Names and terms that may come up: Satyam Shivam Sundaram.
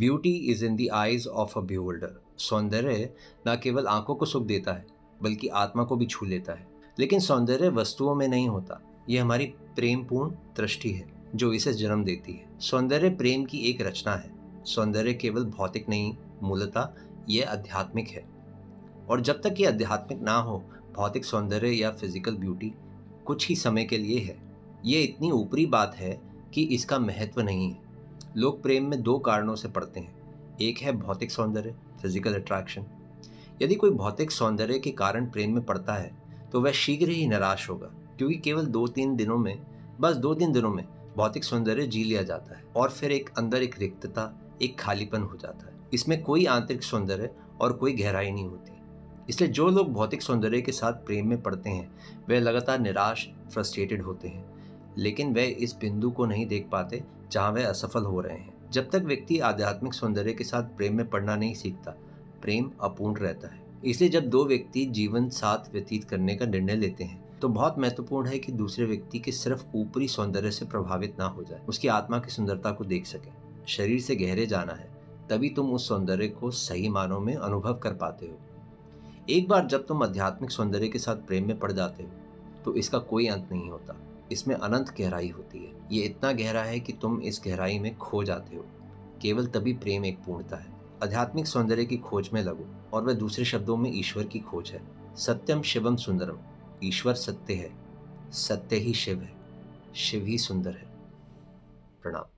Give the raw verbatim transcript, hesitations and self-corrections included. Beauty is in the eyes of a beholder. सौंदर्य न केवल आंखों को सुख देता है बल्कि आत्मा को भी छू लेता है। लेकिन सौंदर्य वस्तुओं में नहीं होता, यह हमारी प्रेमपूर्ण दृष्टि है जो इसे जन्म देती है। सौंदर्य प्रेम की एक रचना है। सौंदर्य केवल भौतिक नहीं, मूलतः यह आध्यात्मिक है, और जब तक ये आध्यात्मिक ना हो, भौतिक सौंदर्य या फिजिकल ब्यूटी कुछ ही समय के लिए है। ये इतनी ऊपरी बात है कि इसका महत्व नहीं है। लोग प्रेम में दो कारणों से पड़ते हैं, एक है भौतिक सौंदर्य, फिजिकल अट्रैक्शन। यदि कोई भौतिक सौंदर्य के कारण प्रेम में पड़ता है तो वह शीघ्र ही निराश होगा, क्योंकि केवल दो तीन दिनों में बस दो तीन दिनों में भौतिक सौंदर्य जी लिया जाता है और फिर एक अंदर एक रिक्तता, एक खालीपन हो जाता है। इसमें कोई आंतरिक सौंदर्य और कोई गहराई नहीं होती। इसलिए जो लोग भौतिक सौंदर्य के साथ प्रेम में पड़ते हैं वह लगातार निराश, फ्रस्ट्रेटेड होते हैं, लेकिन वह इस बिंदु को नहीं देख पाते जहाँ वह असफल हो रहे हैं। जब तक व्यक्ति आध्यात्मिक सौंदर्य के साथ प्रेम में पड़ना नहीं सीखता, प्रेम अपूर्ण रहता है। इसलिए जब दो व्यक्ति जीवन साथ व्यतीत करने का निर्णय लेते हैं तो बहुत महत्वपूर्ण है कि दूसरे व्यक्ति के सिर्फ ऊपरी सौंदर्य से प्रभावित ना हो जाए, उसकी आत्मा की सुंदरता को देख सके। शरीर से गहरे जाना है, तभी तुम उस सौंदर्य को सही मानों में अनुभव कर पाते हो। एक बार जब तुम आध्यात्मिक सौंदर्य के साथ प्रेम में पड़ जाते हो तो इसका कोई अंत नहीं होता। इसमें अनंत गहराई होती है। ये इतना गहरा है कि तुम इस गहराई में खो जाते हो। केवल तभी प्रेम एक पूर्णता है। आध्यात्मिक सौंदर्य की खोज में लगो, और वह दूसरे शब्दों में ईश्वर की खोज है। सत्यम शिवम सुंदरम। ईश्वर सत्य है, सत्य ही शिव है, शिव ही सुंदर है। प्रणाम।